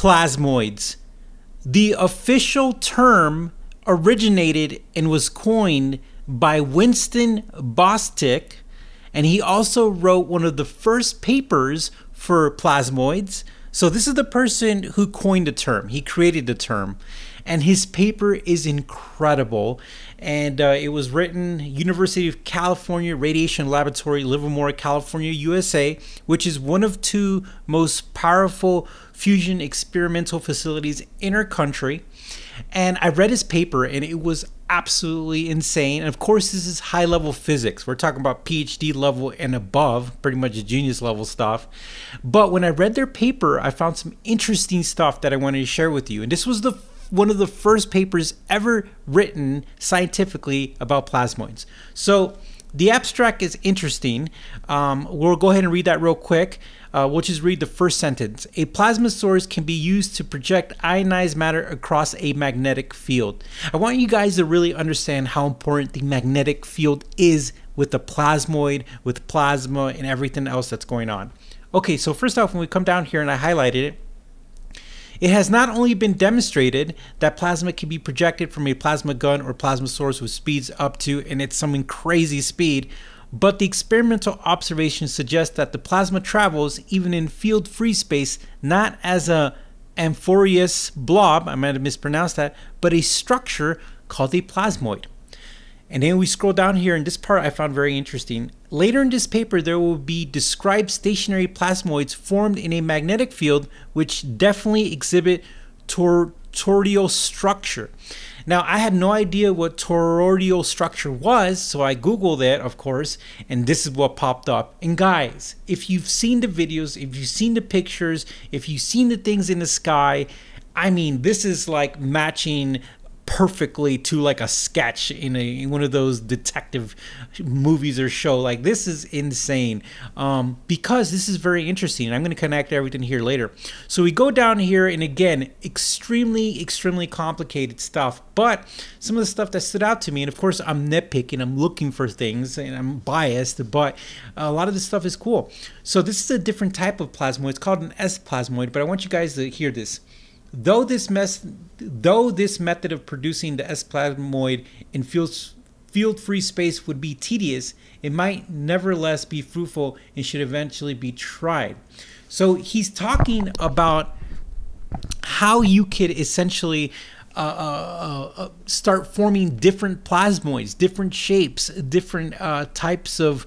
Plasmoids. The official term originated and was coined by Winston Bostick, and he also wrote one of the first papers for plasmoids. So this is the person who coined the term. He created the term, and his paper is incredible. And it was written University of California Radiation Laboratory, Livermore, California, USA, which is one of two most powerful fusion experimental facilities in our country. And I read his paper, and it was absolutely insane. And of course, this is high level physics. We're talking about PhD level and above, pretty much genius level stuff. But when I read their paper, I found some interesting stuff that I wanted to share with you. And this was one of the first papers ever written scientifically about plasmoids. So the abstract is interesting. We'll go ahead and read that real quick. We'll just read the first sentence. A plasma source can be used to project ionized matter across a magnetic field. I want you guys to really understand how important the magnetic field is with the plasmoid, with plasma, and everything else that's going on. Okay, so first off, when we come down here and I highlighted it, it has not only been demonstrated that plasma can be projected from a plasma gun or plasma source with speeds up to, and it's some crazy speed, but the experimental observations suggest that the plasma travels even in field-free space, not as an amorphous blob, I might have mispronounced that, but a structure called a plasmoid. And then we scroll down here, and this part I found very interesting. Later in this paper, there will be described stationary plasmoids formed in a magnetic field, which definitely exhibit toroidal structure. Now, I had no idea what toroidal structure was, so I Googled it, of course, and this is what popped up. And guys, if you've seen the videos, if you've seen the pictures, if you've seen the things in the sky, I mean, this is like matching perfectly to like a sketch in one of those detective movies or show. Like, this is insane, because this is very interesting. I'm going to connect everything here later. So we go down here, and again, extremely complicated stuff, but some of the stuff that stood out to me, and of course I'm nitpicking, I'm looking for things, and I'm biased, but a lot of this stuff is cool. So this is a different type of plasmoid. It's called an S plasmoid, but I want you guys to hear this. Though this method of producing the S plasmoid in field-free space would be tedious, it might nevertheless be fruitful and should eventually be tried. So he's talking about how you could essentially start forming different plasmoids, different shapes, different types of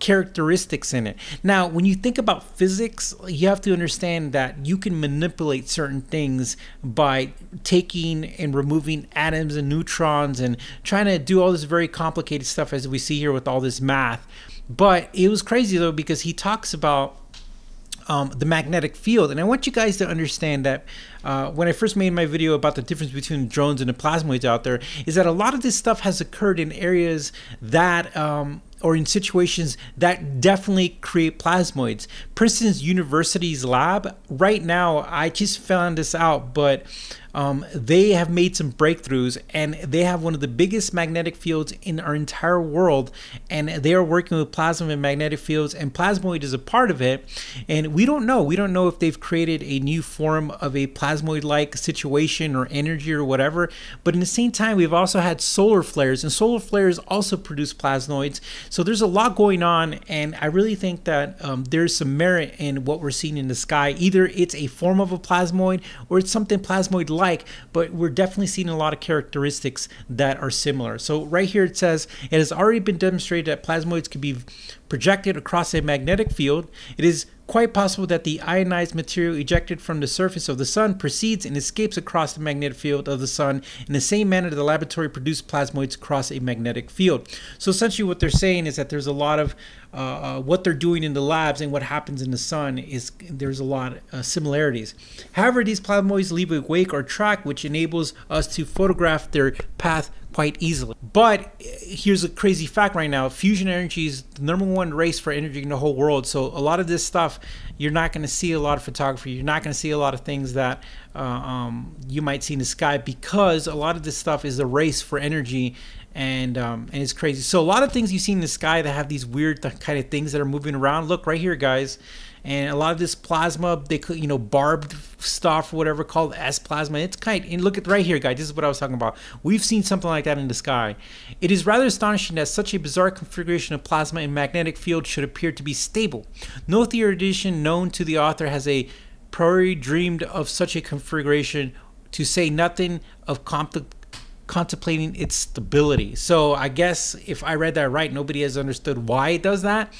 characteristics in it. Now, when you think about physics, you have to understand that you can manipulate certain things by taking and removing atoms and neutrons and trying to do all this very complicated stuff, as we see here with all this math. But it was crazy though, because he talks about the magnetic field. And I want you guys to understand that when I first made my video about the difference between drones and the plasmoids out there, is that a lot of this stuff has occurred in areas that or in situations that definitely create plasmoids. Princeton's University's lab, right now, I just found this out, but they have made some breakthroughs, and they have one of the biggest magnetic fields in our entire world, and they are working with plasma and magnetic fields, and plasmoid is a part of it. And we don't know if they've created a new form of a plasmoid-like situation or energy or whatever, but in the same time, we've also had solar flares, and solar flares also produce plasmoids. So there's a lot going on, and I really think that there's some merit in what we're seeing in the sky. Either it's a form of a plasmoid or it's something plasmoid-like, but we're definitely seeing a lot of characteristics that are similar. So right here it says, it has already been demonstrated that plasmoids can be projected across a magnetic field. It is quite possible that the ionized material ejected from the surface of the sun proceeds and escapes across the magnetic field of the sun in the same manner the laboratory produced plasmoids across a magnetic field. So essentially what they're saying is that there's a lot of what they're doing in the labs and what happens in the sun is there's a lot of similarities. However, these plasmoids leave a wake or track which enables us to photograph their path quite easily. But here's a crazy fact right now. Fusion energy is the #1 race for energy in the whole world. So a lot of this stuff, you're not going to see a lot of photography. You're not going to see a lot of things that you might see in the sky, because a lot of this stuff is a race for energy, and it's crazy. So a lot of things you see in the sky that have these weird kind of things that are moving around. Look right here, guys. And a lot of this plasma, they could, barbed stuff, whatever, called S plasma. It's kind of, and look at right here, guys, this is what I was talking about. We've seen something like that in the sky. It is rather astonishing that such a bizarre configuration of plasma and magnetic field should appear to be stable. No theoretician known to the author has a priori dreamed of such a configuration, to say nothing of contemplating its stability. So I guess if I read that right, nobody has understood why it does that.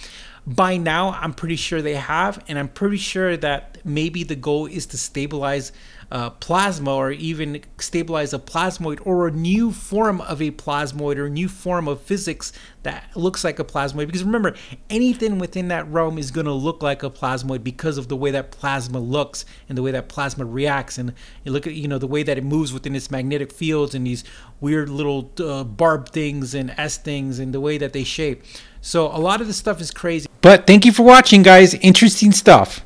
By now, I'm pretty sure they have, and I'm pretty sure that maybe the goal is to stabilize plasma, or even stabilize a plasmoid, or a new form of a plasmoid, or a new form of physics that looks like a plasmoid. Because remember, anything within that realm is going to look like a plasmoid because of the way that plasma looks and the way that plasma reacts, and you look at the way that it moves within its magnetic fields and these weird little barb things and S things and the way that they shape. So a lot of this stuff is crazy. But thank you for watching, guys. Interesting stuff.